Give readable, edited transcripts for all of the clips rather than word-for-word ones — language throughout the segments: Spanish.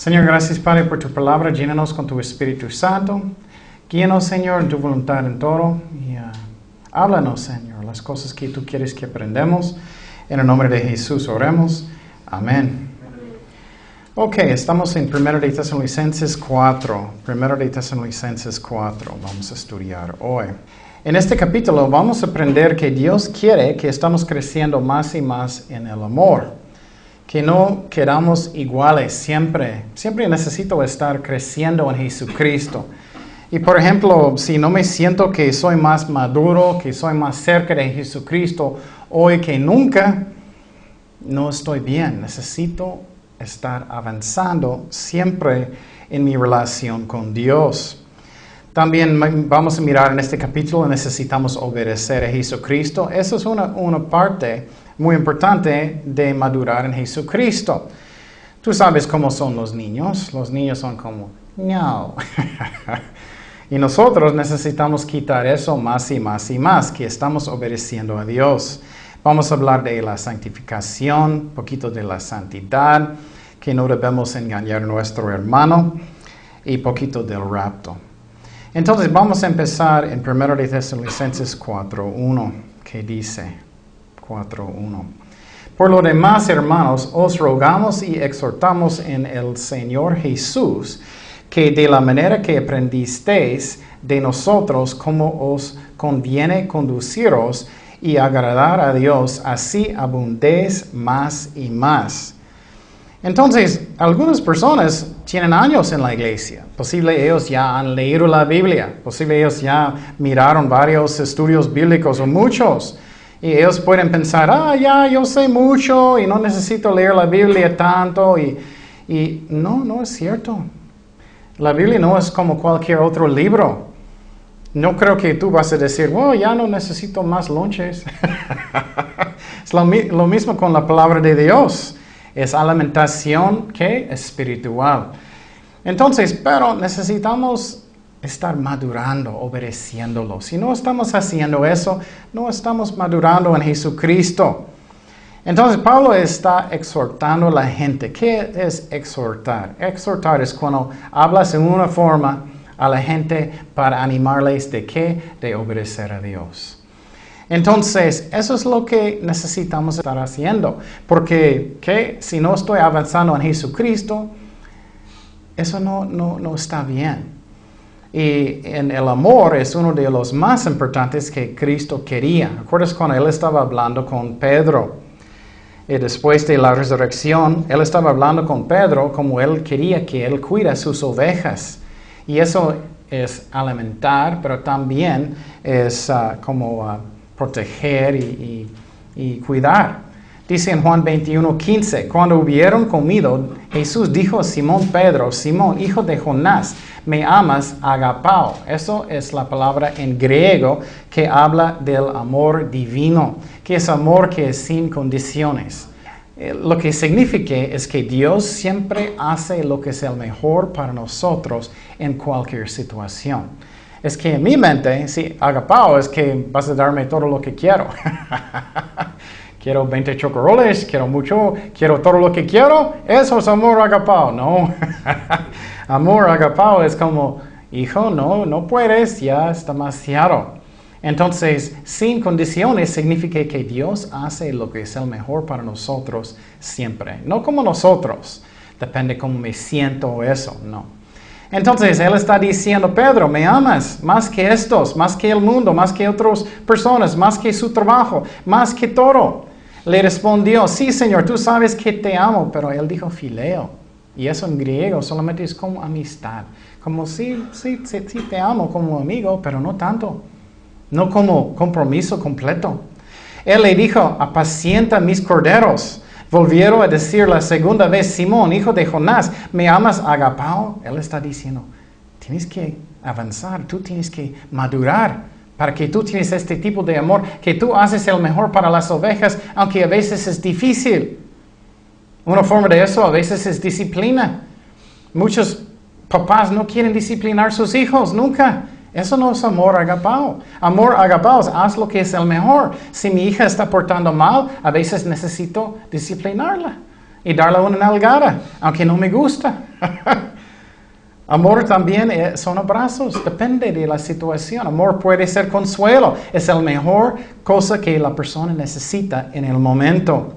Señor, gracias, Padre, por tu palabra. Llénanos con tu Espíritu Santo. Guíanos, Señor, en tu voluntad en todo. Y háblanos, Señor, las cosas que tú quieres que aprendamos. En el nombre de Jesús oremos. Amén. Ok, estamos en 1 de Tesalonicenses 4. 1 de Tesalonicenses 4 vamos a estudiar hoy. En este capítulo vamos a aprender que Dios quiere que estamos creciendo más y más en el amor. Que no quedamos iguales siempre. Siempre necesito estar creciendo en Jesucristo. Y por ejemplo, si no me siento que soy más maduro, que soy más cerca de Jesucristo hoy que nunca, no estoy bien. Necesito estar avanzando siempre en mi relación con Dios. También vamos a mirar en este capítulo, necesitamos obedecer a Jesucristo. Esa es una parte muy importante de madurar en Jesucristo. Tú sabes cómo son los niños. Los niños son como, no. Y nosotros necesitamos quitar eso más y más y más, que estamos obedeciendo a Dios. Vamos a hablar de la santificación, un poquito de la santidad, que no debemos engañar a nuestro hermano, y poquito del rapto. Entonces vamos a empezar en 1 de Tesalonicenses 4.1, que dice 4.1. Por lo demás, hermanos, os rogamos y exhortamos en el Señor Jesús, que de la manera que aprendisteis de nosotros, como os conviene conduciros y agradar a Dios, así abundéis más y más. Entonces, algunas personas tienen años en la iglesia. Posible ellos ya han leído la Biblia. Posible ellos ya miraron varios estudios bíblicos o muchos. Y ellos pueden pensar, ya, yo sé mucho y no necesito leer la Biblia tanto. Y no es cierto. La Biblia no es como cualquier otro libro. No creo que tú vas a decir, wow, ya no necesito más lonches. Es lo mismo con la palabra de Dios. Es alimentación que espiritual. Entonces, pero necesitamos estar madurando, obedeciéndolo. Si no estamos haciendo eso, no estamos madurando en Jesucristo. Entonces, Pablo está exhortando a la gente. ¿Qué es exhortar? Exhortar es cuando hablas en una forma a la gente para animarles de qué, de obedecer a Dios. Entonces, eso es lo que necesitamos estar haciendo. Porque ¿qué? Si no estoy avanzando en Jesucristo, eso no está bien. Y en el amor es uno de los más importantes que Cristo quería. ¿Recuerdas cuando Él estaba hablando con Pedro? Y después de la resurrección, Él estaba hablando con Pedro como Él quería que Él cuida sus ovejas. Y eso es alimentar, pero también es proteger y cuidar. Dice en Juan 21:15, cuando hubieron comido, Jesús dijo a Simón Pedro, Simón, hijo de Jonás, ¿me amas, agapao? Eso es la palabra en griego que habla del amor divino, que es amor que es sin condiciones. Lo que significa es que Dios siempre hace lo que es el mejor para nosotros en cualquier situación. Es que en mi mente, si agapao es que vas a darme todo lo que quiero. Quiero 20 chocoroles, quiero mucho, quiero todo lo que quiero. Eso es amor agapao, ¿no? Amor agapao es como, hijo, no puedes, ya es demasiado. Entonces, sin condiciones significa que Dios hace lo que es el mejor para nosotros siempre. No como nosotros, depende cómo me siento o eso, no. Entonces, Él está diciendo, Pedro, ¿me amas? Más que estos, más que el mundo, más que otras personas, más que su trabajo, más que todo. Le respondió, sí, Señor, tú sabes que te amo, pero Él dijo fileo. Y eso en griego solamente es como amistad. Como sí, te amo como amigo, pero no tanto. No como compromiso completo. Él le dijo, apacienta mis corderos. Volvieron a decir la segunda vez, Simón, hijo de Jonás, ¿me amas, agapao? Él está diciendo, tienes que avanzar, tú tienes que madurar para que tú tienes este tipo de amor, que tú haces el mejor para las ovejas, aunque a veces es difícil. Una forma de eso a veces es disciplina. Muchos papás no quieren disciplinar a sus hijos, nunca. Eso no es amor agapao. Amor agapao es haz lo que es el mejor. Si mi hija está portando mal, a veces necesito disciplinarla y darle una nalgada, aunque no me gusta. Amor también son abrazos, depende de la situación. Amor puede ser consuelo, es la mejor cosa que la persona necesita en el momento.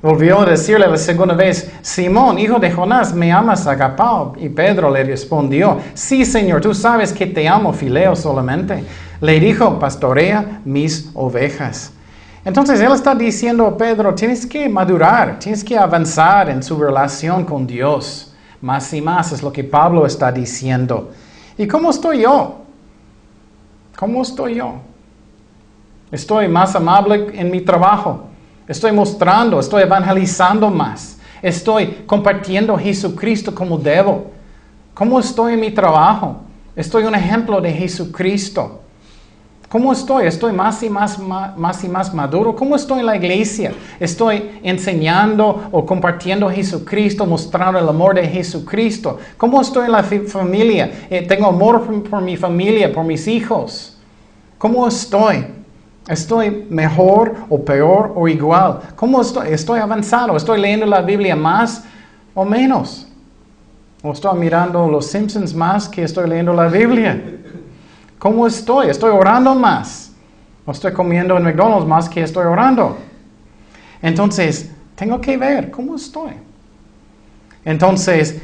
Volvió a decirle la segunda vez, Simón, hijo de Jonás, ¿me amas, agapao? Y Pedro le respondió, sí, Señor, tú sabes que te amo, fileo solamente. Le dijo, pastorea mis ovejas. Entonces él está diciendo a Pedro, tienes que madurar, tienes que avanzar en su relación con Dios. Más y más es lo que Pablo está diciendo. ¿Y cómo estoy yo? ¿Cómo estoy yo? Estoy más amable en mi trabajo. Estoy mostrando, estoy evangelizando más. Estoy compartiendo a Jesucristo como debo. ¿Cómo estoy en mi trabajo? Estoy un ejemplo de Jesucristo. ¿Cómo estoy? ¿Estoy más y más maduro? ¿Cómo estoy en la iglesia? ¿Estoy enseñando o compartiendo a Jesucristo, mostrando el amor de Jesucristo? ¿Cómo estoy en la familia? ¿Tengo amor por mi familia, por mis hijos? ¿Cómo estoy? ¿Estoy mejor o peor o igual? ¿Cómo estoy? ¿Estoy avanzado? ¿Estoy leyendo la Biblia más o menos? ¿O estoy mirando Los Simpsons más que estoy leyendo la Biblia? ¿Cómo estoy? ¿Estoy orando más? ¿O estoy comiendo en McDonald's más que estoy orando? Entonces, tengo que ver cómo estoy. Entonces,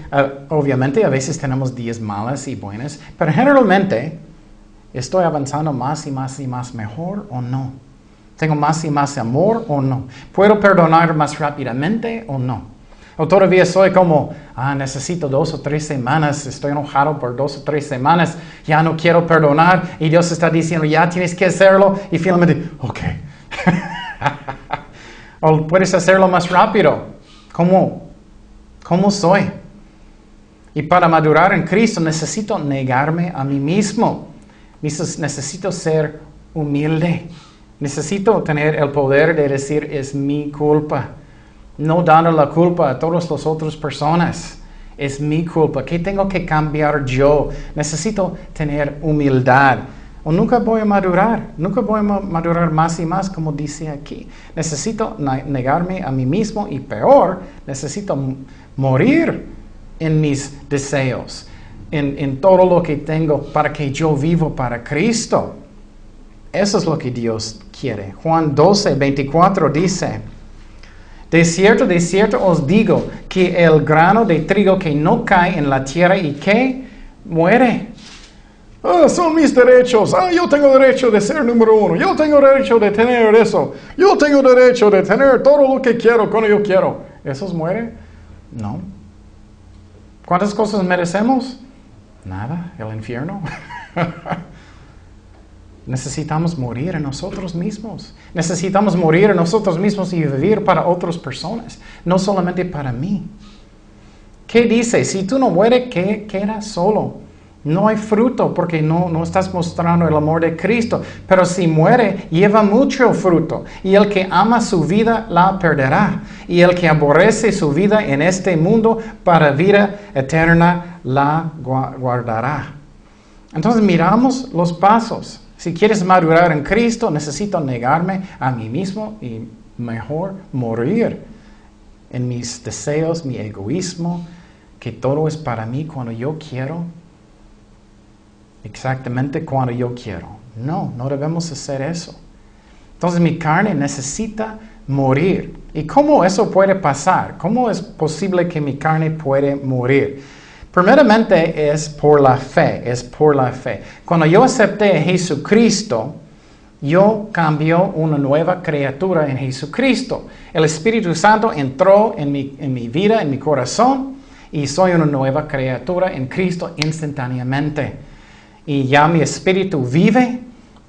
obviamente a veces tenemos días malas y buenas, pero generalmente ¿estoy avanzando más mejor o no? ¿Tengo más y más amor o no? ¿Puedo perdonar más rápidamente o no? ¿O todavía soy como, necesito 2 o 3 semanas, estoy enojado por 2 o 3 semanas, ya no quiero perdonar y Dios está diciendo, ya tienes que hacerlo y finalmente, ok. ¿O puedes hacerlo más rápido? ¿Cómo soy? Y para madurar en Cristo necesito negarme a mí mismo. Necesito ser humilde. Necesito tener el poder de decir, es mi culpa. No dando la culpa a todas las otras personas. Es mi culpa. ¿Qué tengo que cambiar yo? Necesito tener humildad. O nunca voy a madurar. Nunca voy a madurar más y más, como dice aquí. Necesito negarme a mí mismo y peor, necesito morir en mis deseos. En todo lo que tengo para que yo vivo para Cristo. Eso es lo que Dios quiere. Juan 12:24 dice, de cierto os digo que el grano de trigo que no cae en la tierra y que muere. Son mis derechos. Yo tengo derecho de ser número 1. Yo tengo derecho de tener eso. Yo tengo derecho de tener todo lo que quiero cuando yo quiero. ¿Esos mueren? No. ¿Cuántas cosas merecemos? Nada, el infierno. Necesitamos morir en nosotros mismos. Necesitamos morir en nosotros mismos y vivir para otras personas, no solamente para mí. ¿Qué dice? Si tú no mueres, quedas solo. No hay fruto porque no estás mostrando el amor de Cristo. Pero si muere, lleva mucho fruto. Y el que ama su vida la perderá. Y el que aborrece su vida en este mundo para vida eterna la guardará. Entonces miramos los pasos. Si quieres madurar en Cristo, necesito negarme a mí mismo y mejor morir en mis deseos, mi egoísmo, que todo es para mí cuando yo quiero. Exactamente cuando yo quiero. No debemos hacer eso. Entonces mi carne necesita morir. ¿Y cómo eso puede pasar? ¿Cómo es posible que mi carne puede morir? Primeramente es por la fe, es por la fe. Cuando yo acepté a Jesucristo, yo cambió una nueva criatura en Jesucristo. El Espíritu Santo entró en mi vida, en mi corazón, y soy una nueva criatura en Cristo instantáneamente. Y ya mi espíritu vive,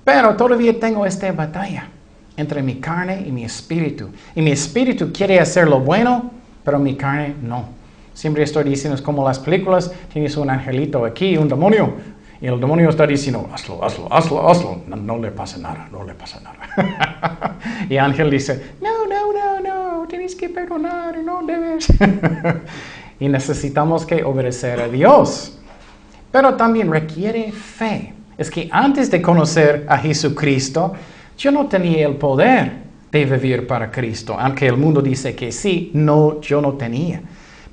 pero todavía tengo esta batalla entre mi carne y mi espíritu. Y mi espíritu quiere hacer lo bueno, pero mi carne no. Siempre estoy diciendo, es como las películas, tienes un angelito aquí, un demonio, y el demonio está diciendo, hazlo. No le pasa nada, Y el ángel dice, no, tienes que perdonar, no debes. Y necesitamos que obedecer a Dios. Pero también requiere fe. Es que antes de conocer a Jesucristo, yo no tenía el poder de vivir para Cristo. Aunque el mundo dice que sí, yo no tenía.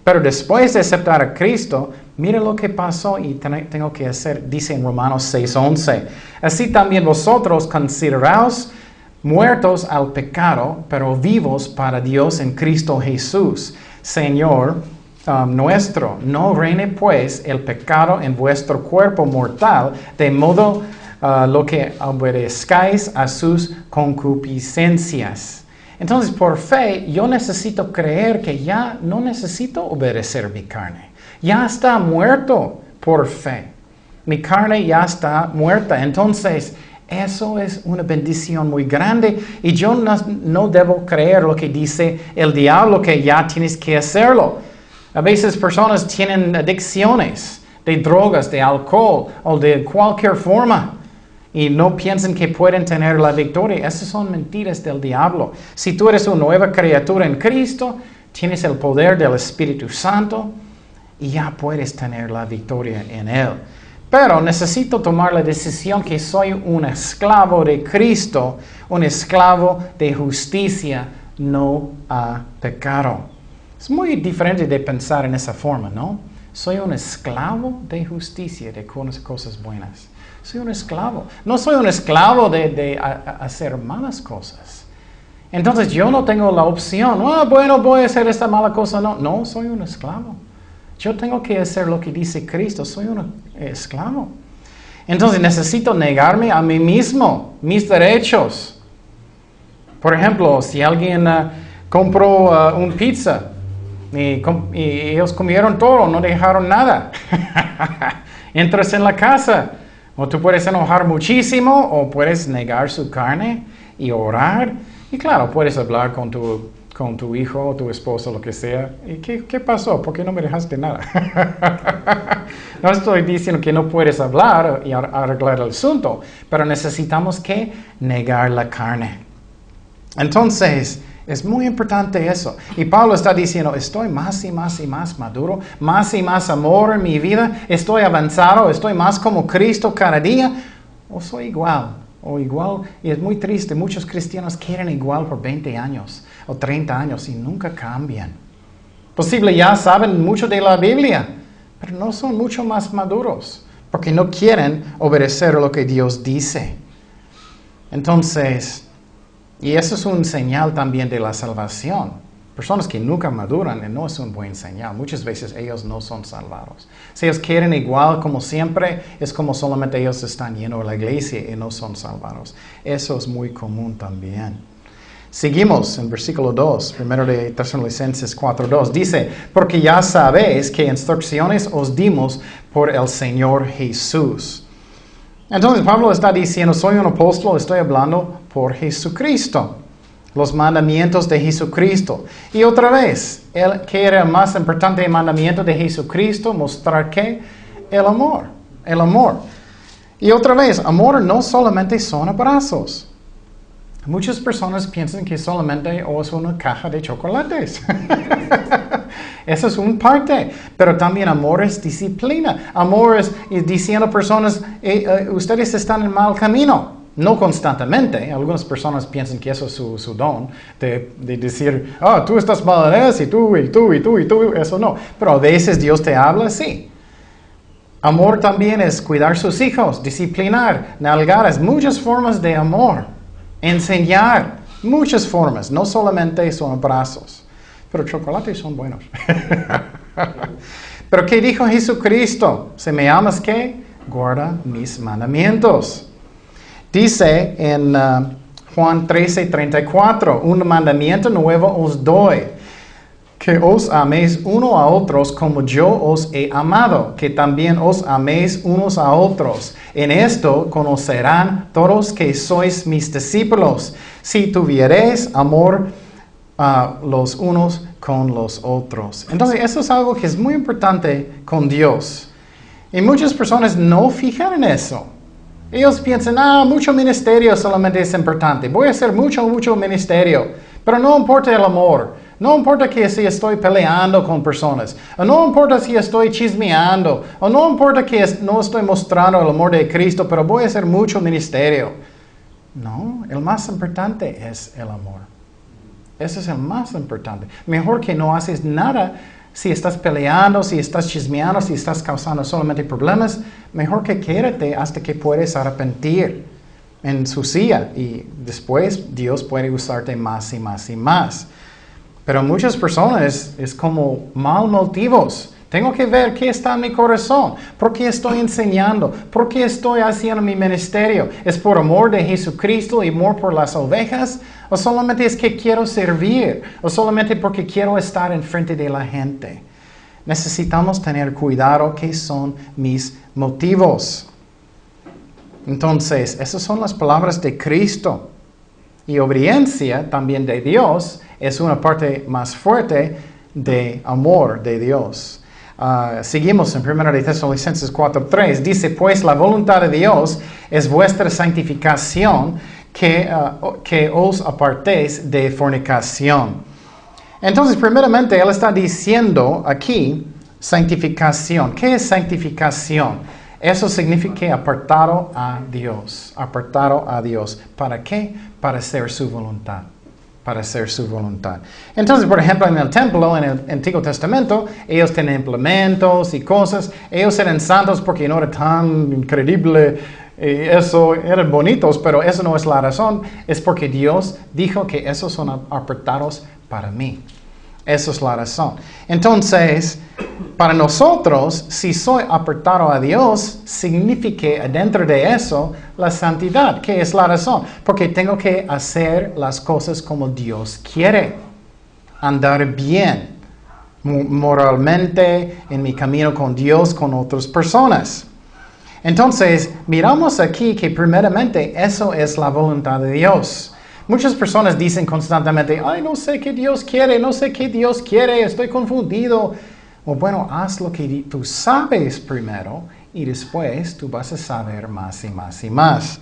Pero después de aceptar a Cristo, mire lo que pasó y tengo que hacer, dice en Romanos 6:11. Así también vosotros consideraos muertos al pecado, pero vivos para Dios en Cristo Jesús, Señor nuestro. No reine pues el pecado en vuestro cuerpo mortal, de modo lo que obedezcáis a sus concupiscencias. Entonces, por fe, yo necesito creer que ya no necesito obedecer mi carne. Ya está muerto por fe. Mi carne ya está muerta. Entonces, eso es una bendición muy grande. Y yo no debo creer lo que dice el diablo, que ya tienes que hacerlo. A veces personas tienen adicciones de drogas, de alcohol o de cualquier forma, y no piensan que pueden tener la victoria. Esas son mentiras del diablo. Si tú eres una nueva criatura en Cristo, tienes el poder del Espíritu Santo y ya puedes tener la victoria en Él. Pero necesito tomar la decisión que soy un esclavo de Cristo, un esclavo de justicia, no a pecado. Es muy diferente de pensar en esa forma, ¿no? Soy un esclavo de justicia, de cosas buenas. Soy un esclavo. No soy un esclavo de hacer malas cosas. Entonces yo no tengo la opción. Ah, bueno, voy a hacer esta mala cosa. No, no, soy un esclavo. Yo tengo que hacer lo que dice Cristo. Soy un esclavo. Entonces necesito negarme a mí mismo, mis derechos. Por ejemplo, si alguien compró un pizza y ellos comieron todo, no dejaron nada. Entras en la casa. O tú puedes enojar muchísimo, o puedes negar su carne y orar. Y claro, puedes hablar con tu hijo, o tu esposo, lo que sea. ¿Y qué pasó? ¿Por qué no me dejaste nada? No estoy diciendo que no puedes hablar y arreglar el asunto, pero necesitamos que negar la carne. Entonces, es muy importante eso. Y Pablo está diciendo, estoy más y más y más maduro, más y más amor en mi vida, estoy avanzado, estoy más como Cristo cada día, o soy igual, o igual. Y es muy triste, muchos cristianos quieren igual por 20 años o 30 años y nunca cambian. Posible ya saben mucho de la Biblia, pero no son mucho más maduros, porque no quieren obedecer lo que Dios dice. Entonces, y eso es un señal también de la salvación. Personas que nunca maduran no es un buen señal. Muchas veces ellos no son salvados. Si ellos quieren igual como siempre, es como solamente ellos están yendo a la iglesia y no son salvados. Eso es muy común también. Seguimos en versículo 2, primero de Tesalonicenses 4:2. Dice, porque ya sabéis que instrucciones os dimos por el Señor Jesús. Entonces Pablo está diciendo, soy un apóstol, estoy hablando por Jesucristo, los mandamientos de Jesucristo. Y otra vez, ¿qué era el más importante mandamiento de Jesucristo? Mostrar que el amor, el amor. Y otra vez, amor no solamente son abrazos. Muchas personas piensan que solamente es una caja de chocolates. Eso es un parte. Pero también amor es disciplina. Amor es diciendo a personas, ustedes están en mal camino. No constantemente. Algunas personas piensan que eso es su don de decir, ah, tú estás mal en eso, y tú. Eso no. Pero a veces Dios te habla así. Amor también es cuidar sus hijos, disciplinar, nalgadas, muchas formas de amor. Enseñar, muchas formas, no solamente son abrazos, pero chocolates son buenos. Pero ¿qué dijo Jesucristo? Si me amas, ¿qué? Guarda mis mandamientos. Dice en Juan 13:34, un mandamiento nuevo os doy, que os améis uno a otros como yo os he amado, que también os améis unos a otros. En esto conocerán todos que sois mis discípulos, si tuvierais amor los unos con los otros. Entonces, eso es algo que es muy importante con Dios. Y muchas personas no fijan en eso. Ellos piensan, ah, mucho ministerio solamente es importante. Voy a hacer mucho ministerio, pero no importa el amor. No importa que si estoy peleando con personas, o no importa si estoy chismeando, o no importa que no estoy mostrando el amor de Cristo, pero voy a hacer mucho ministerio. No, el más importante es el amor. Eso es el más importante. Mejor que no haces nada Si estás peleando, si estás chismeando, si estás causando solamente problemas, mejor que quédate hasta que puedes arrepentir en su silla y después Dios puede usarte más y más y más. Pero muchas personas es como mal motivos. Tengo que ver qué está en mi corazón. ¿Por qué estoy enseñando? ¿Por qué estoy haciendo mi ministerio? ¿Es por amor de Jesucristo y amor por las ovejas? ¿O solamente es que quiero servir? ¿O solamente porque quiero estar enfrente de la gente? Necesitamos tener cuidado qué son mis motivos. Entonces, esas son las palabras de Cristo. Y obediencia también de Dios es una parte más fuerte de amor de Dios. Seguimos en 1 Tesalonicenses 4:3. Dice, pues la voluntad de Dios es vuestra santificación, que os apartéis de fornicación. Entonces, primeramente, él está diciendo aquí santificación. ¿Qué es santificación? Eso significa apartado a Dios. Apartado a Dios. ¿Para qué? Para hacer su voluntad. Para hacer su voluntad. Entonces, por ejemplo, en el templo, en el Antiguo Testamento, ellos tenían implementos y cosas. Ellos eran santos porque no era tan increíble. Eso, eran bonitos, pero eso no es la razón. Es porque Dios dijo que esos son apartados para mí. Esa es la razón. Entonces, para nosotros, si soy apartado a Dios, significa dentro de eso la santidad, que es la razón. Porque tengo que hacer las cosas como Dios quiere. Andar bien, moralmente, en mi camino con Dios, con otras personas. Entonces, miramos aquí que primeramente eso es la voluntad de Dios. Muchas personas dicen constantemente, ay, no sé qué Dios quiere, no sé qué Dios quiere, estoy confundido. O bueno, haz lo que tú sabes primero y después tú vas a saber más y más y más.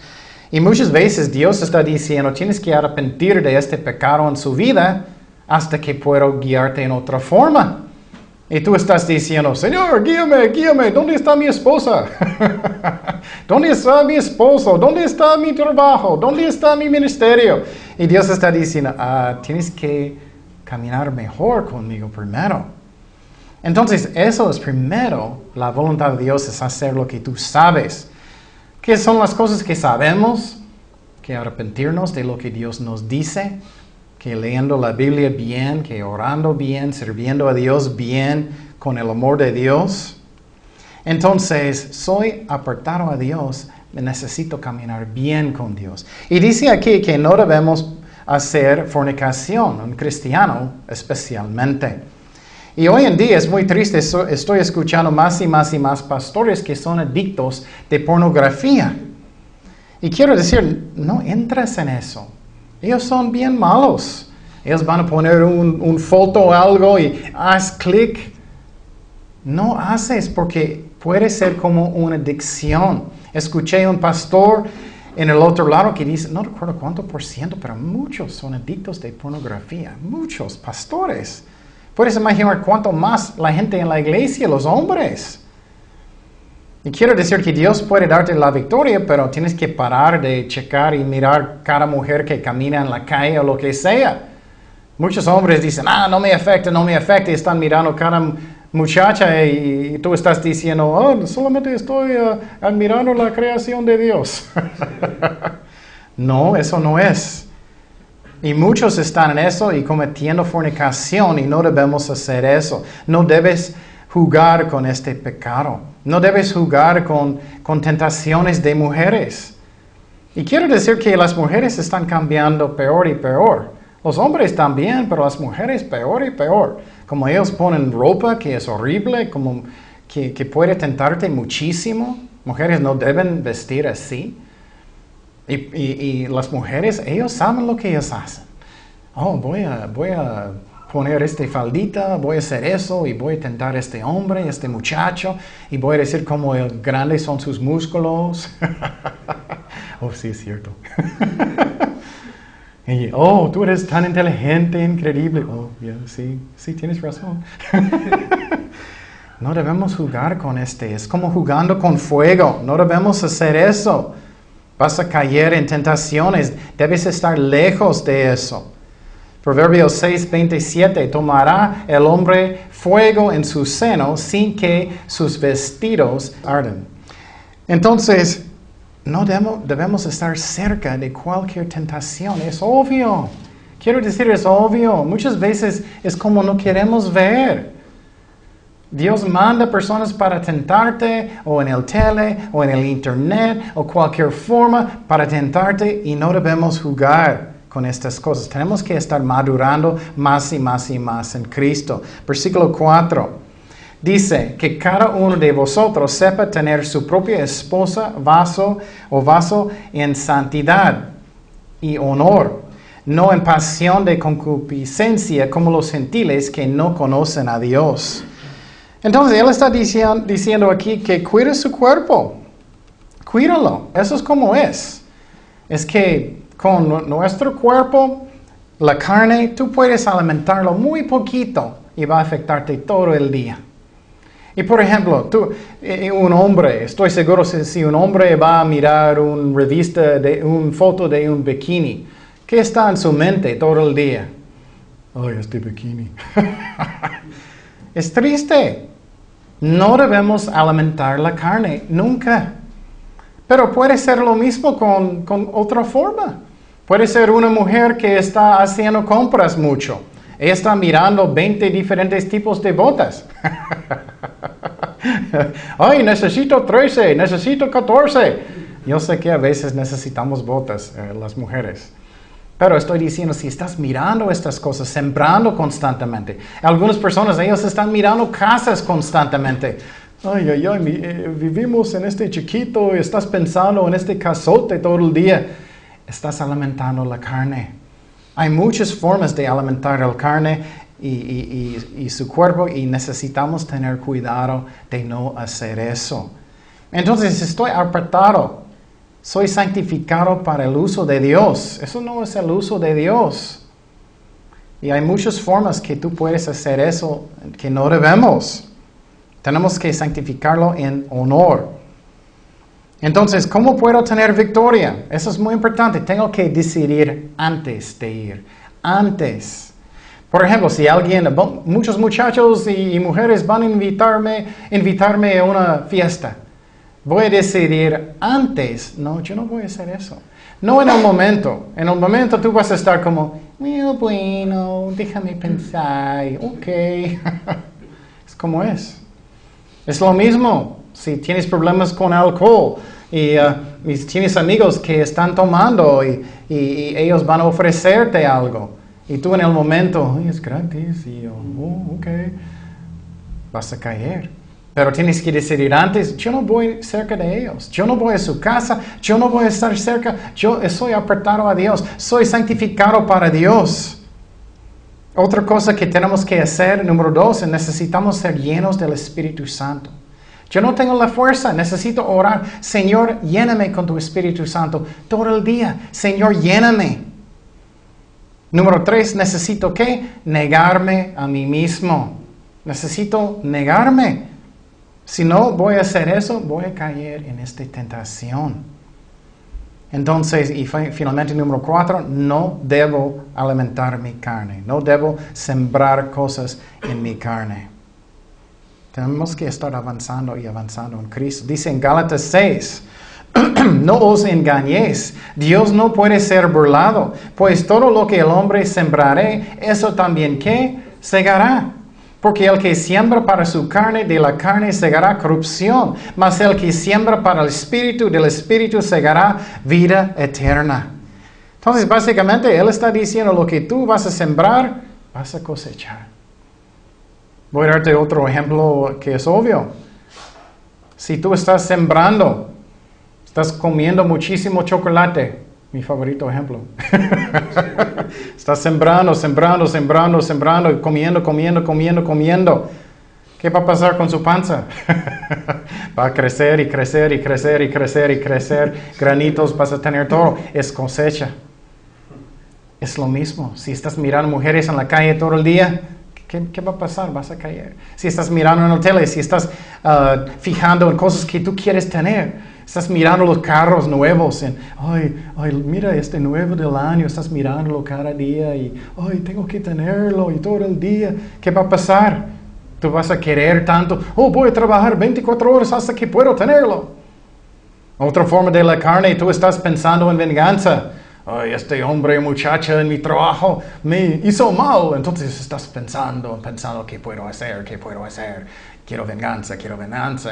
Y muchas veces Dios está diciendo, tienes que arrepentir de este pecado en su vida hasta que puedo guiarte en otra forma. Y tú estás diciendo, Señor, guíame, guíame, ¿dónde está mi esposa? ¿Dónde está mi esposo? ¿Dónde está mi trabajo? ¿Dónde está mi ministerio? Y Dios está diciendo, tienes que caminar mejor conmigo primero. Entonces, eso es primero, la voluntad de Dios es hacer lo que tú sabes. ¿Qué son las cosas que sabemos? Que arrepentirnos de lo que Dios nos dice. Que leyendo la Biblia bien, que orando bien, sirviendo a Dios bien, con el amor de Dios. Entonces, soy apartado a Dios, necesito caminar bien con Dios. Y dice aquí que no debemos hacer fornicación, un cristiano especialmente. Y hoy en día es muy triste, estoy escuchando más y más y más pastores que son adictos de pornografía. Y quiero decir, no entres en eso. Ellos son bien malos. Ellos van a poner un foto o algo y haz clic. No haces porque puede ser como una adicción. Escuché a un pastor en el otro lado que dice, no recuerdo cuánto por ciento, pero muchos son adictos de pornografía. Muchos pastores. Puedes imaginar cuánto más la gente en la iglesia, los hombres. Y quiero decir que Dios puede darte la victoria, pero tienes que parar de checar y mirar cada mujer que camina en la calle o lo que sea. Muchos hombres dicen, no me afecta, no me afecta. Y están mirando cada muchacha y tú estás diciendo, solamente estoy admirando la creación de Dios. No, eso no es. Y muchos están en eso y cometiendo fornicación y no debemos hacer eso. No debes jugar con este pecado. No debes jugar con tentaciones de mujeres. Y quiero decir que las mujeres están cambiando peor y peor. Los hombres también, pero las mujeres peor y peor. Como ellos ponen ropa que es horrible, como que puede tentarte muchísimo. Mujeres no deben vestir así. Y las mujeres, ellos saben lo que ellas hacen. Voy a poner esta faldita, voy a hacer eso y voy a tentar a este hombre, a este muchacho y voy a decir cómo grandes son sus músculos. Oh, sí, es cierto. Y, tú eres tan inteligente, increíble. Sí, tienes razón. No debemos jugar con este, es como jugando con fuego, no debemos hacer eso. Vas a caer en tentaciones, debes estar lejos de eso. Proverbios 6:27, tomará el hombre fuego en su seno sin que sus vestidos arden. Entonces, no debemos estar cerca de cualquier tentación. Es obvio. Quiero decir, es obvio. Muchas veces es como no queremos ver. Dios manda personas para tentarte, o en el tele, o en el internet, o cualquier forma para tentarte, y no debemos jugar con estas cosas. Tenemos que estar madurando más y más y más en Cristo. Versículo 4 dice que cada uno de vosotros sepa tener su propia esposa, vaso en santidad y honor, no en pasión de concupiscencia como los gentiles que no conocen a Dios. Entonces, él está diciendo aquí que cuide su cuerpo. Cuídalo. Eso es como es. Es que con nuestro cuerpo, la carne, tú puedes alimentarlo muy poquito y va a afectarte todo el día. Y por ejemplo, un hombre, estoy seguro si un hombre va a mirar una revista de una foto de un bikini, ¿qué está en su mente todo el día? Ay, este bikini. Es triste. No debemos alimentar la carne, nunca. Pero puede ser lo mismo con otra forma. Puede ser una mujer que está haciendo compras mucho. Ella está mirando 20 diferentes tipos de botas. Ay, necesito 13, necesito 14. Yo sé que a veces necesitamos botas, las mujeres. Pero estoy diciendo, si estás mirando estas cosas, sembrando constantemente. Algunas personas, ellos están mirando casas constantemente. Ay, ay, ay, vivimos en este chiquito, estás pensando en este casote todo el día. Estás alimentando la carne. Hay muchas formas de alimentar la carne y su cuerpo, y necesitamos tener cuidado de no hacer eso. Entonces, estoy apartado. Soy santificado para el uso de Dios. Eso no es el uso de Dios. Y hay muchas formas que tú puedes hacer eso que no debemos. Tenemos que santificarlo en honor. Entonces, ¿cómo puedo tener victoria? Eso es muy importante. Tengo que decidir antes de ir. Antes. Por ejemplo, si alguien, muchos muchachos y mujeres van a invitarme a una fiesta. Voy a decidir antes, no, yo no voy a hacer eso. No en el momento. En el momento tú vas a estar como, bueno, déjame pensar, ok. Es como es. Es lo mismo si tienes problemas con alcohol y tienes amigos que están tomando y ellos van a ofrecerte algo. Y tú en el momento, es gratis, y yo, oh, ok, vas a caer. Pero tienes que decidir antes, yo no voy cerca de ellos, yo no voy a su casa, yo no voy a estar cerca, yo soy apartado a Dios, soy santificado para Dios. Otra cosa que tenemos que hacer, número 2, necesitamos ser llenos del Espíritu Santo. Yo no tengo la fuerza, necesito orar, Señor, lléname con tu Espíritu Santo todo el día, Señor, lléname. Número 3, necesito ¿qué? Negarme a mí mismo. Necesito negarme. Si no voy a hacer eso, voy a caer en esta tentación. Entonces, y finalmente, número 4, no debo alimentar mi carne. No debo sembrar cosas en mi carne. Tenemos que estar avanzando y avanzando en Cristo. Dice en Gálatas 6, no os engañéis, Dios no puede ser burlado, pues todo lo que el hombre sembrará, eso también ¿qué? Segará. Porque el que siembra para su carne, de la carne segará corrupción. Mas el que siembra para el Espíritu, del Espíritu segará vida eterna. Entonces, básicamente, él está diciendo, lo que tú vas a sembrar, vas a cosechar. Voy a darte otro ejemplo que es obvio. Si tú estás sembrando, estás comiendo muchísimo chocolate. Mi favorito ejemplo. Estás sembrando, comiendo. ¿Qué va a pasar con su panza? Va a crecer y crecer y crecer y crecer y crecer. Granitos, vas a tener todo. Es cosecha. Es lo mismo. Si estás mirando mujeres en la calle todo el día, ¿qué va a pasar? Vas a caer. Si estás mirando en la tele, si estás fijando en cosas que tú quieres tener, Estás mirando los carros nuevos. En, ay, mira este nuevo del año. Estás mirándolo cada día. Y, ay, tengo que tenerlo. Y todo el día. ¿Qué va a pasar? Tú vas a querer tanto. Oh, voy a trabajar 24 horas hasta que puedo tenerlo. Otra forma de la carne. Tú estás pensando en venganza. Ay, este hombre o muchacha en mi trabajo me hizo mal. Entonces estás pensando qué puedo hacer. Quiero venganza.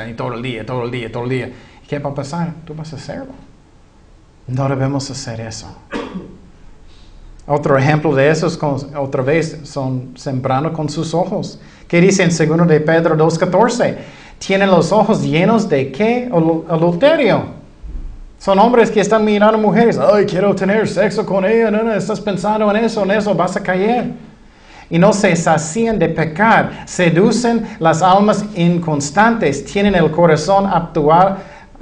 Y todo el día. ¿Qué va a pasar? Tú vas a hacerlo. No debemos hacer eso. Otro ejemplo de eso, otra vez, son sembrando con sus ojos. ¿Qué dice en 2 de Pedro 2:14? Tienen los ojos llenos de ¿qué? Adulterio. Son hombres que están mirando mujeres. Ay, quiero tener sexo con ella. No, estás pensando en eso, vas a caer. Y no se sacian de pecar. Seducen las almas inconstantes. Tienen el corazón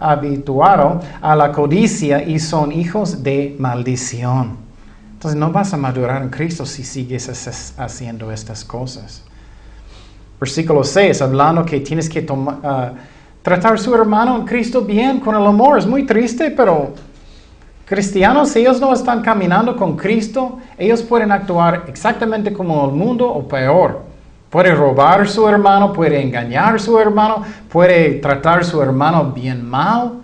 habituado a la codicia y son hijos de maldición. Entonces no vas a madurar en Cristo si sigues haciendo estas cosas. Versículo 6, hablando que tienes que tratar a su hermano en Cristo bien, con el amor. Es muy triste, pero cristianos, si ellos no están caminando con Cristo, ellos pueden actuar exactamente como el mundo o peor. Puede robar a su hermano, puede engañar a su hermano, puede tratar a su hermano bien mal.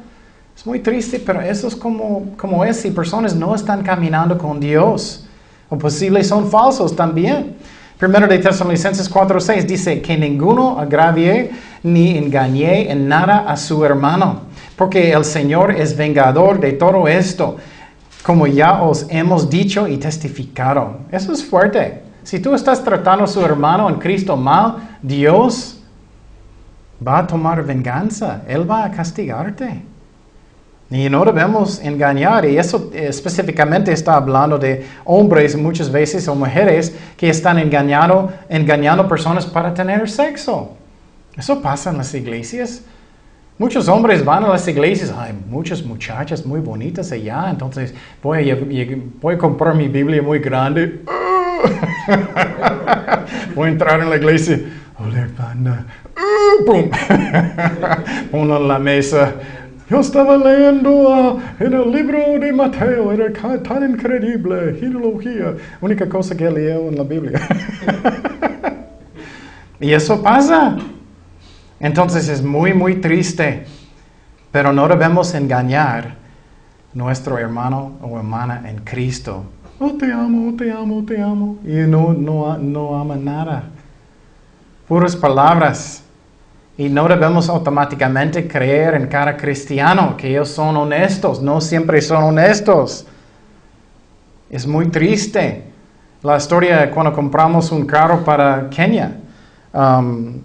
Es muy triste, pero eso es como es si personas no están caminando con Dios. O posible son falsos también. 1 de Tesalonicenses 4:6 dice que ninguno agravie ni engañe en nada a su hermano, porque el Señor es vengador de todo esto, como ya os hemos dicho y testificado. Eso es fuerte. Si tú estás tratando a su hermano en Cristo mal, Dios va a tomar venganza. Él va a castigarte. Y no debemos engañar. Y eso específicamente está hablando de hombres muchas veces o mujeres que están engañando personas para tener sexo. Eso pasa en las iglesias. Muchos hombres van a las iglesias. Hay muchas muchachas muy bonitas allá. Entonces voy a comprar mi Biblia muy grande. Voy a entrar en la iglesia. Hola, panda. ¡Pum! Uno en la mesa. Yo estaba leyendo en el libro de Mateo. Era tan increíble. Genealogía. Única cosa que leo en la Biblia. Y eso pasa. Entonces es muy, muy triste. Pero no debemos engañar a nuestro hermano o hermana en Cristo. Oh, te amo. Y no ama nada. Puras palabras. Y no debemos automáticamente creer en cada cristiano que ellos son honestos. No siempre son honestos. Es muy triste. La historia cuando compramos un carro para Kenia.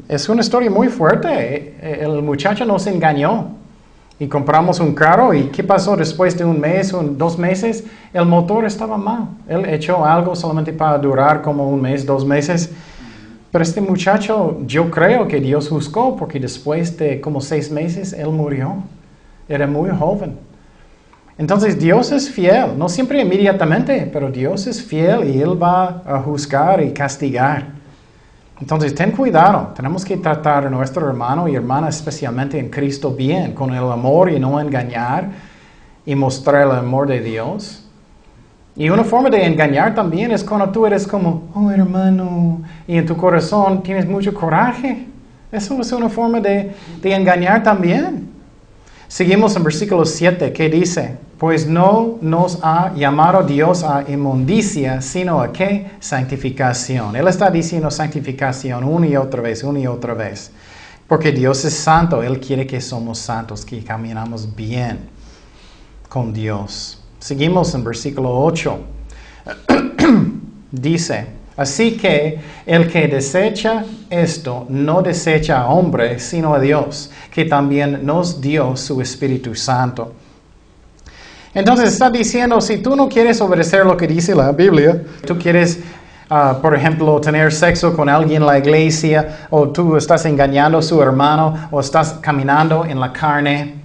Es una historia muy fuerte. El muchacho nos engañó. Y compramos un carro, ¿y qué pasó después de un mes o 2 meses? El motor estaba mal. Él echó algo solamente para durar como un mes, 2 meses. Pero este muchacho, yo creo que Dios juzgó, porque después de como 6 meses, él murió. Era muy joven. Entonces Dios es fiel, no siempre inmediatamente, pero Dios es fiel y Él va a juzgar y castigar. Entonces, ten cuidado. Tenemos que tratar a nuestro hermano y hermana, especialmente en Cristo, bien, con el amor y no engañar y mostrar el amor de Dios. Y una forma de engañar también es cuando tú eres como, oh, hermano, y en tu corazón tienes mucho coraje. Eso es una forma de engañar también. Seguimos en versículo 7, que dice, pues no nos ha llamado Dios a inmundicia, sino a ¿qué? Santificación. Él está diciendo santificación una y otra vez. Porque Dios es santo. Él quiere que somos santos, que caminamos bien con Dios. Seguimos en versículo 8. Dice, así que el que desecha esto, no desecha a hombre, sino a Dios, que también nos dio su Espíritu Santo. Entonces está diciendo, si tú no quieres obedecer lo que dice la Biblia, tú quieres, por ejemplo, tener sexo con alguien en la iglesia, o tú estás engañando a su hermano, o estás caminando en la carne,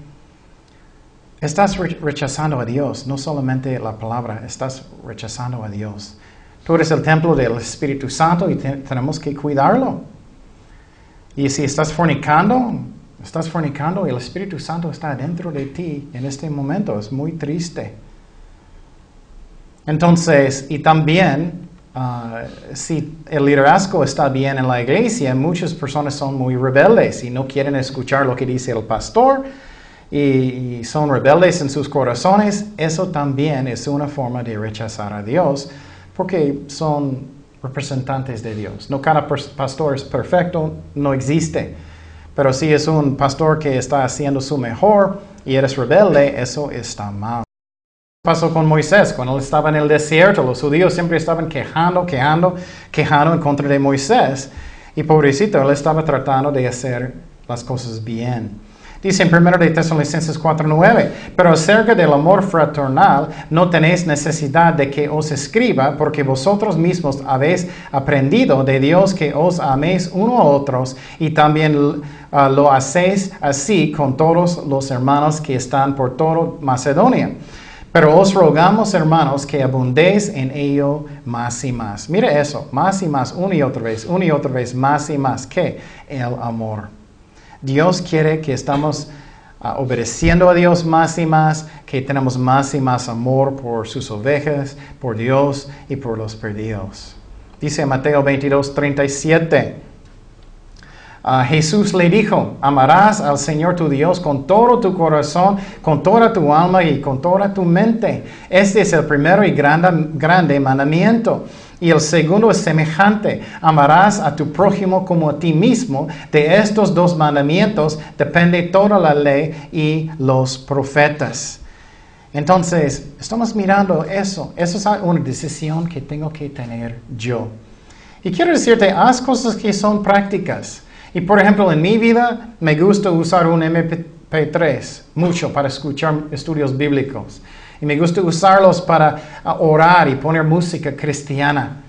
estás rechazando a Dios. No solamente la palabra, estás rechazando a Dios. Tú eres el templo del Espíritu Santo y tenemos que cuidarlo. Y si estás fornicando, Estás fornicando y el Espíritu Santo está dentro de ti en este momento. Es muy triste. Entonces, y también, si el liderazgo está bien en la iglesia, muchas personas son muy rebeldes y no quieren escuchar lo que dice el pastor y son rebeldes en sus corazones. Eso también es una forma de rechazar a Dios porque son representantes de Dios. No cada pastor es perfecto, no existe. Pero si es un pastor que está haciendo su mejor y eres rebelde, eso está mal. ¿Qué pasó con Moisés? Cuando él estaba en el desierto, los judíos siempre estaban quejando en contra de Moisés. Y pobrecito, él estaba tratando de hacer las cosas bien. Dice en 1 Tesalonicenses 4:9, pero acerca del amor fraternal no tenéis necesidad de que os escriba, porque vosotros mismos habéis aprendido de Dios que os améis uno a otros, y también lo hacéis así con todos los hermanos que están por toda Macedonia. Pero os rogamos, hermanos, que abundéis en ello más y más. Mira eso, más y más, una y otra vez, más y más, que el amor. Dios quiere que estamos obedeciendo a Dios más y más, que tenemos más y más amor por sus ovejas, por Dios y por los perdidos. Dice Mateo 22:37, Jesús le dijo, amarás al Señor tu Dios con todo tu corazón, con toda tu alma y con toda tu mente. Este es el primero y grande mandamiento. Y el segundo es semejante, amarás a tu prójimo como a ti mismo. De estos dos mandamientos depende toda la ley y los profetas. Entonces, estamos mirando eso. Eso es una decisión que tengo que tener yo. Y quiero decirte, haz cosas que son prácticas. Y por ejemplo, en mi vida, me gusta usar un MP3 mucho para escuchar estudios bíblicos. Y me gusta usarlos para orar y poner música cristiana.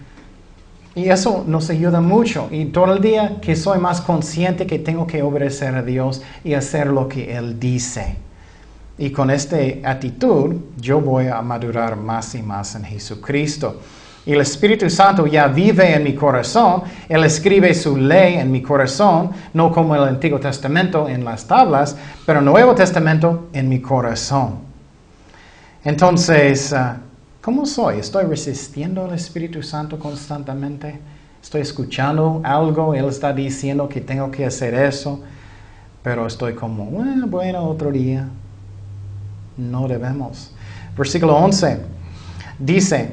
Y eso nos ayuda mucho. Y todo el día que soy más consciente que tengo que obedecer a Dios y hacer lo que Él dice. Y con esta actitud yo voy a madurar más y más en Jesucristo. Y el Espíritu Santo ya vive en mi corazón. Él escribe su ley en mi corazón. No como el Antiguo Testamento en las tablas, pero el Nuevo Testamento en mi corazón. Entonces, ¿cómo soy? ¿Estoy resistiendo al Espíritu Santo constantemente? ¿Estoy escuchando algo? Él está diciendo que tengo que hacer eso, pero estoy como, bueno, otro día. No debemos. Versículo 11 dice,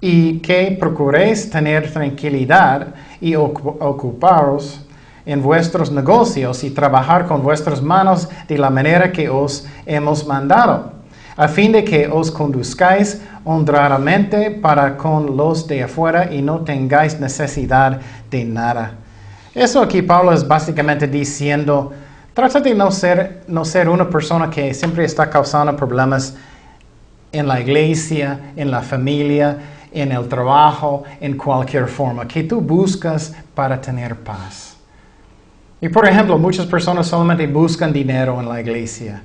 y que procuréis tener tranquilidad y ocuparos en vuestros negocios y trabajar con vuestras manos de la manera que os hemos mandado, a fin de que os conduzcáis honradamente para con los de afuera y no tengáis necesidad de nada. Eso aquí Pablo es básicamente diciendo, trata de no ser una persona que siempre está causando problemas en la iglesia, en la familia, en el trabajo, en cualquier forma, que tú buscas para tener paz. Y por ejemplo, muchas personas solamente buscan dinero en la iglesia.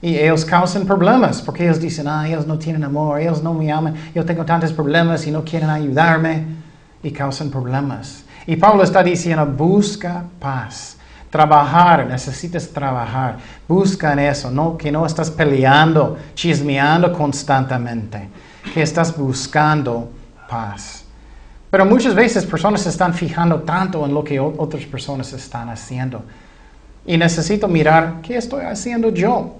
Y ellos causan problemas porque ellos dicen, ellos no tienen amor, ellos no me aman, yo tengo tantos problemas y no quieren ayudarme. Y causan problemas. Y Pablo está diciendo, busca paz. Trabajar, necesitas trabajar. Busca en eso, que no estás peleando, chismeando constantemente. Que estás buscando paz. Pero muchas veces personas se están fijando tanto en lo que otras personas están haciendo. Y necesito mirar, ¿qué estoy haciendo yo?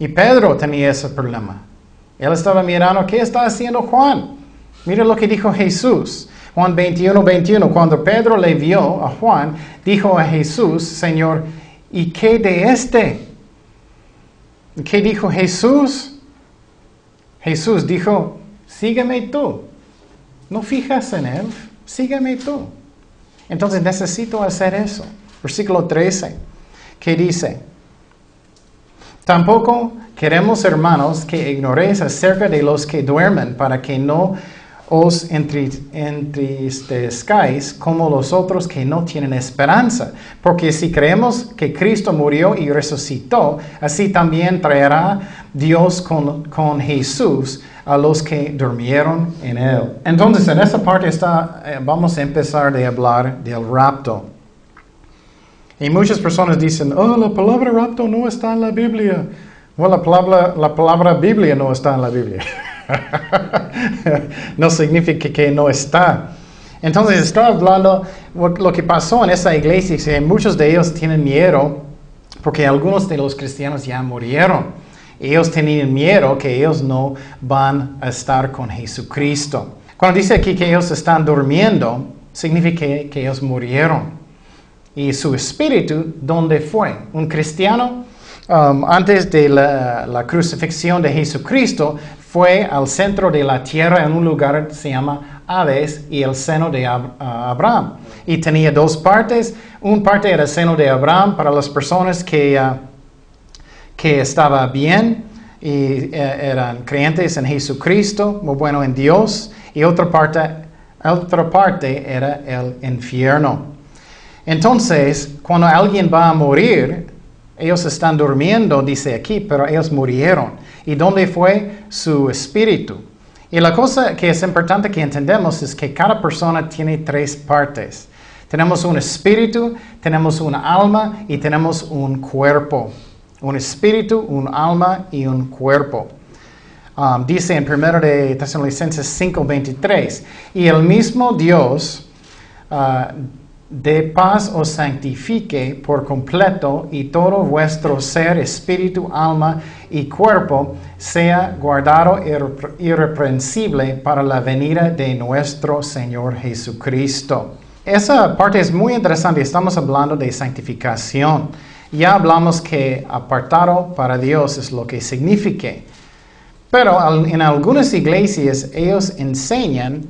Y Pedro tenía ese problema. Él estaba mirando, ¿qué está haciendo Juan? Mira lo que dijo Jesús. Juan 21:21, cuando Pedro le vio a Juan, dijo a Jesús, Señor, ¿y qué de este? ¿Qué dijo Jesús? Jesús dijo, sígueme tú. No fijas en él, sígueme tú. Entonces necesito hacer eso. Versículo 13, ¿qué dice? Tampoco queremos, hermanos, que ignoréis acerca de los que duermen, para que no os entristezcáis como los otros que no tienen esperanza. Porque si creemos que Cristo murió y resucitó, así también traerá Dios con Jesús a los que durmieron en Él. Entonces, en esta parte vamos a empezar a hablar del rapto. Y muchas personas dicen, oh, la palabra rapto no está en la Biblia. Bueno, la palabra Biblia no está en la Biblia. No significa que no está. Entonces, está hablando lo que pasó en esa iglesia, que muchos de ellos tienen miedo, porque algunos de los cristianos ya murieron. Ellos tenían miedo que ellos no van a estar con Jesucristo. Cuando dice aquí que ellos están durmiendo, significa que ellos murieron. Y su espíritu, ¿dónde fue? Un cristiano, antes de la crucifixión de Jesucristo, fue al centro de la tierra en un lugar que se llama Hades y el seno de Abraham. Y tenía dos partes. Una parte era el seno de Abraham para las personas que estaban bien y eran creyentes en Jesucristo, muy bueno en Dios. Y otra parte era el infierno. Entonces, cuando alguien va a morir, ellos están durmiendo, dice aquí, pero ellos murieron. ¿Y dónde fue su espíritu? Y la cosa que es importante que entendamos es que cada persona tiene tres partes. Tenemos un espíritu, tenemos un alma y tenemos un cuerpo. Un espíritu, un alma y un cuerpo. Dice en 1 de Tesalonicenses 5:23, y el mismo Dios de paz os santifique por completo, y todo vuestro ser, espíritu, alma y cuerpo sea guardado irreprensible para la venida de nuestro Señor Jesucristo. Esa parte es muy interesante. Estamos hablando de santificación. Ya hablamos que apartado para Dios es lo que significa. Pero en algunas iglesias ellos enseñan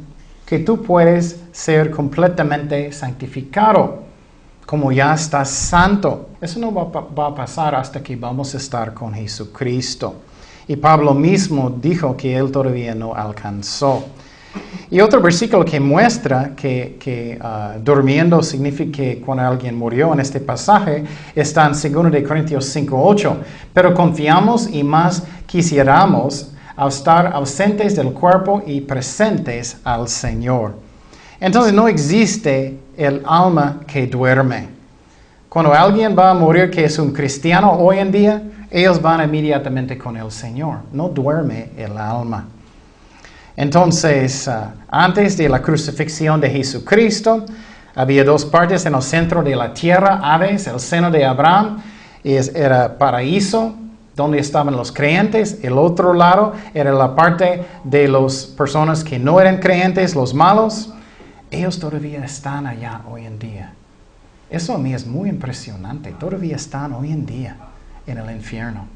que tú puedes ser completamente santificado, como ya estás santo. Eso no va a pasar hasta que vamos a estar con Jesucristo. Y Pablo mismo dijo que él todavía no alcanzó. Y otro versículo que muestra que durmiendo significa que cuando alguien murió en este pasaje está en 2 de Corintios 5:8. Pero confiamos y más quisiéramos al estar ausentes del cuerpo y presentes al Señor. Entonces no existe el alma que duerme. Cuando alguien va a morir que es un cristiano hoy en día, ellos van inmediatamente con el Señor. No duerme el alma. Entonces, antes de la crucifixión de Jesucristo, había dos partes en el centro de la tierra, Hades, el seno de Abraham, era paraíso, donde estaban los creyentes. El otro lado era la parte de las personas que no eran creyentes, los malos. Ellos todavía están allá hoy en día. Eso a mí es muy impresionante. Todavía están hoy en día en el infierno.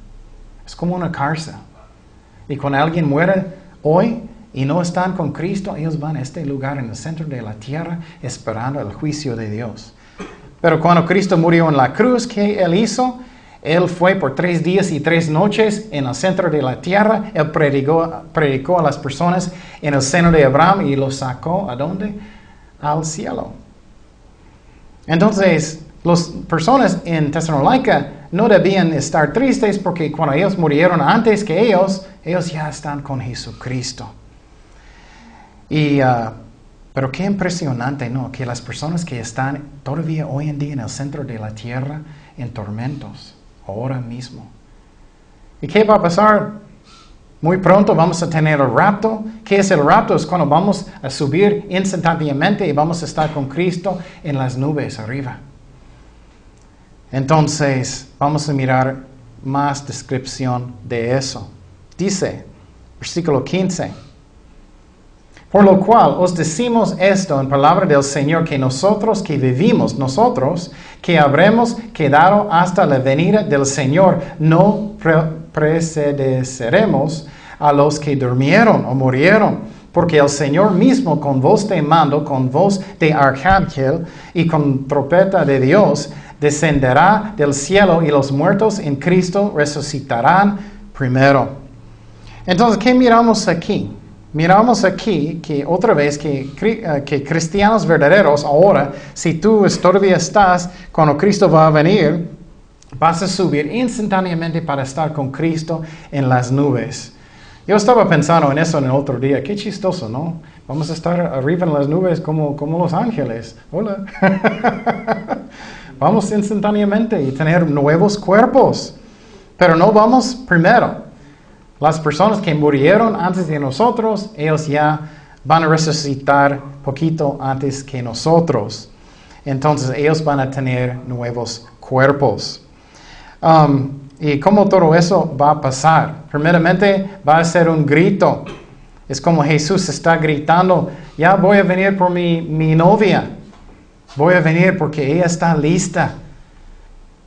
Es como una cárcel. Y cuando alguien muere hoy y no están con Cristo, ellos van a este lugar en el centro de la tierra esperando el juicio de Dios. Pero cuando Cristo murió en la cruz, ¿qué Él hizo? Él fue por 3 días y 3 noches en el centro de la tierra. Él predicó a las personas en el seno de Abraham y los sacó, ¿a dónde? Al cielo. Entonces, las personas en Tesalónica no debían estar tristes porque cuando ellos murieron antes que ellos ya están con Jesucristo. Pero qué impresionante, ¿no? Que las personas que están todavía hoy en día en el centro de la tierra en tormentos, ahora mismo. ¿Y qué va a pasar? Muy pronto vamos a tener el rapto. ¿Qué es el rapto? Es cuando vamos a subir instantáneamente y vamos a estar con Cristo en las nubes arriba. Entonces, vamos a mirar más descripción de eso. Dice, versículo 15, por lo cual os decimos esto en palabra del Señor, que nosotros que vivimos, nosotros que habremos quedado hasta la venida del Señor, no precederemos a los que durmieron o murieron. Porque el Señor mismo con voz de mando, con voz de arcángel y con trompeta de Dios, descenderá del cielo, y los muertos en Cristo resucitarán primero. Entonces, ¿qué miramos aquí? Miramos aquí que otra vez que cristianos verdaderos ahora, si tú todavía estás cuando Cristo va a venir, vas a subir instantáneamente para estar con Cristo en las nubes. Yo estaba pensando en eso en el otro día. Qué chistoso, ¿no? Vamos a estar arriba en las nubes como los ángeles. Hola. Vamos instantáneamente y tener nuevos cuerpos. Pero no vamos primero. Las personas que murieron antes de nosotros, ellos ya van a resucitar poquito antes que nosotros. Entonces ellos van a tener nuevos cuerpos. ¿Y cómo todo eso va a pasar? Primeramente va a ser un grito. Es como Jesús está gritando, ya voy a venir por mi novia. Voy a venir porque ella está lista.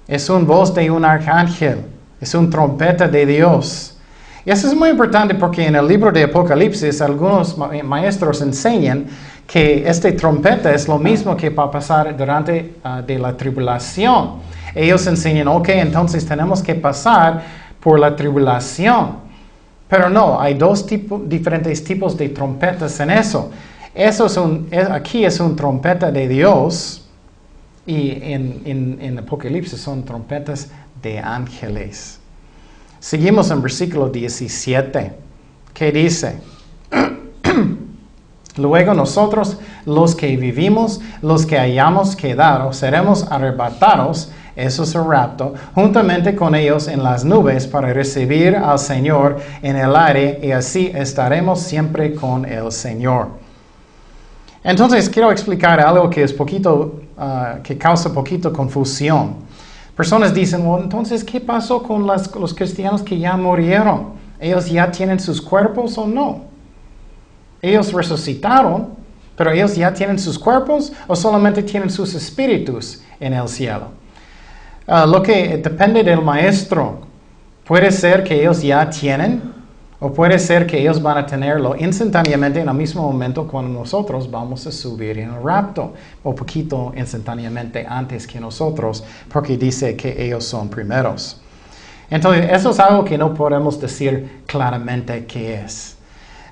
Es una voz de un arcángel. Es una trompeta de Dios. Y eso es muy importante porque en el libro de Apocalipsis algunos maestros enseñan que esta trompeta es lo mismo que va a pasar durante de la tribulación. Ellos enseñan, ok, entonces tenemos que pasar por la tribulación. Pero no, hay diferentes tipos de trompetas en eso. Aquí es una trompeta de Dios y en Apocalipsis son trompetas de ángeles. Seguimos en versículo 17, que dice, luego nosotros, los que vivimos, los que hayamos quedado, seremos arrebatados, eso es el rapto, juntamente con ellos en las nubes para recibir al Señor en el aire, y así estaremos siempre con el Señor. Entonces, quiero explicar algo que es que causa poquito confusión. Personas dicen, bueno, entonces, ¿qué pasó con los cristianos que ya murieron? ¿Ellos ya tienen sus cuerpos o no? ¿Ellos resucitaron, pero ellos ya tienen sus cuerpos o solamente tienen sus espíritus en el cielo? Lo que depende del maestro, puede ser que ellos ya tienen o puede ser que ellos van a tenerlo instantáneamente en el mismo momento cuando nosotros vamos a subir en el rapto, o poquito instantáneamente antes que nosotros, porque dice que ellos son primeros. Entonces, eso es algo que no podemos decir claramente qué es.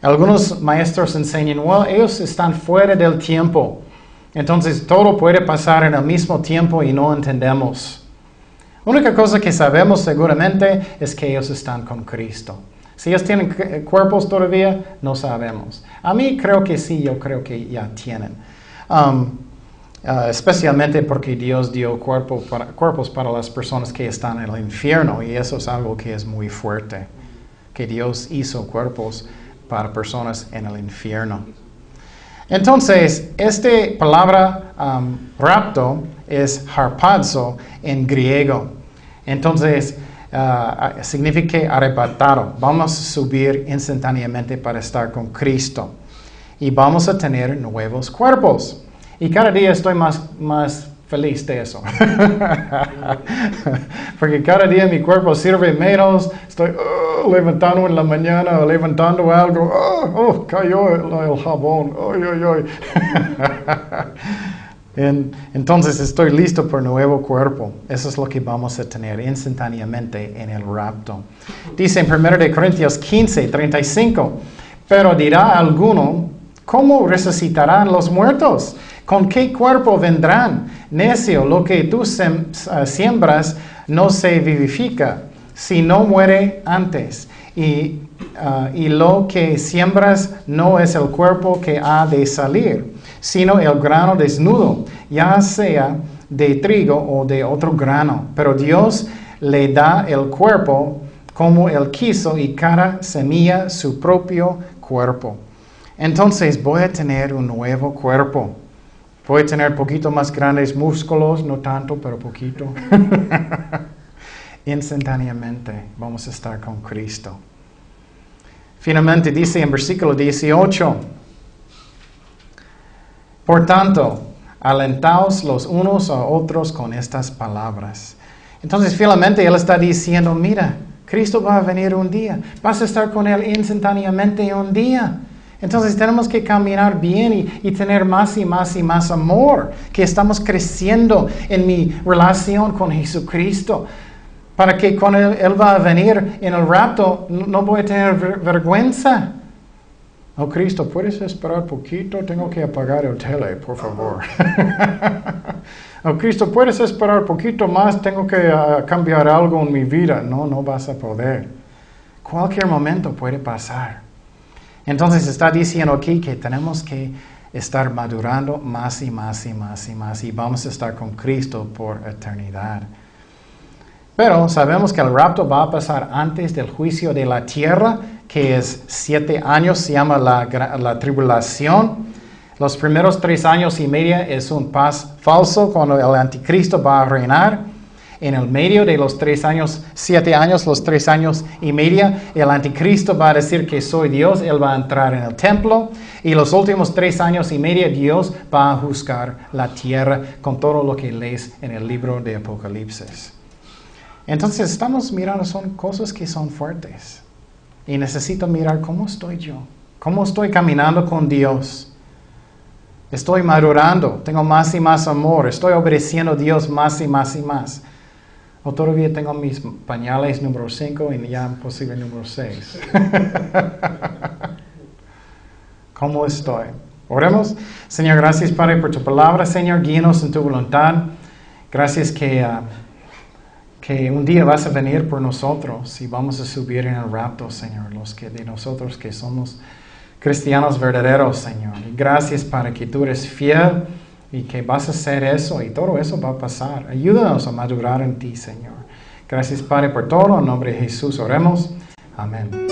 Algunos maestros enseñan, well, ellos están fuera del tiempo, entonces todo puede pasar en el mismo tiempo y no entendemos. La única cosa que sabemos seguramente es que ellos están con Cristo. Si ellos tienen cuerpos todavía, no sabemos. A mí creo que sí, yo creo que ya tienen. Especialmente porque Dios dio cuerpos para las personas que están en el infierno. Y eso es algo que es muy fuerte. Que Dios hizo cuerpos para personas en el infierno. Entonces, esta palabra rapto es harpazo en griego. Entonces, significa arrebatado. Vamos a subir instantáneamente para estar con Cristo y vamos a tener nuevos cuerpos, y cada día estoy más feliz de eso porque cada día mi cuerpo sirve menos. Estoy levantando en la mañana, levantando algo, cayó el jabón, Entonces estoy listo por nuevo cuerpo. Eso es lo que vamos a tener instantáneamente en el rapto. Dice en 1 Corintios 15, 35, pero dirá alguno, ¿cómo resucitarán los muertos? ¿Con qué cuerpo vendrán? Necio, lo que tú siembras no se vivifica, si no muere antes. Y lo que siembras no es el cuerpo que ha de salir, sino el grano desnudo, ya sea de trigo o de otro grano. Pero Dios le da el cuerpo como Él quiso, y cada semilla su propio cuerpo. Entonces voy a tener un nuevo cuerpo. Voy a tener poquito más grandes músculos, no tanto, pero poquito. Instantáneamente vamos a estar con Cristo. Finalmente dice en versículo 18, por tanto, alentaos los unos a otros con estas palabras. Entonces, finalmente Él está diciendo, mira, Cristo va a venir un día. Vas a estar con Él instantáneamente un día. Entonces, tenemos que caminar bien y tener más y más y más amor. Que estamos creciendo en mi relación con Jesucristo. Para que cuando Él va a venir en el rapto, no voy a tener vergüenza. Oh, Cristo, ¿puedes esperar poquito? Tengo que apagar el tele, por favor. Oh, Cristo, ¿puedes esperar poquito más? Tengo que cambiar algo en mi vida. No, no vas a poder. Cualquier momento puede pasar. Entonces está diciendo aquí que tenemos que estar madurando más y más y más y más, y vamos a estar con Cristo por eternidad. Pero sabemos que el rapto va a pasar antes del juicio de la tierra, que es 7 años, se llama la tribulación. Los primeros 3 años y medio es un paz falso, cuando el anticristo va a reinar. En el medio de los 3 años, 7 años, los 3 años y medio, el anticristo va a decir que soy Dios, él va a entrar en el templo. Y los últimos 3 años y medio, Dios va a juzgar la tierra con todo lo que lees en el libro de Apocalipsis. Entonces estamos mirando, son cosas que son fuertes. Y necesito mirar cómo estoy yo, cómo estoy caminando con Dios. Estoy madurando, tengo más y más amor, estoy obedeciendo a Dios más y más y más. O todavía tengo mis pañales número 5 y ya posible número 6. ¿Cómo estoy? Oremos. Señor, gracias Padre por tu palabra. Señor, guíanos en tu voluntad. Gracias que un día vas a venir por nosotros y vamos a subir en el rapto, Señor. Los que de nosotros que somos cristianos verdaderos, Señor. Y gracias, Padre, que tú eres fiel y que vas a hacer eso y todo eso va a pasar. Ayúdanos a madurar en ti, Señor. Gracias, Padre, por todo. En nombre de Jesús oremos. Amén.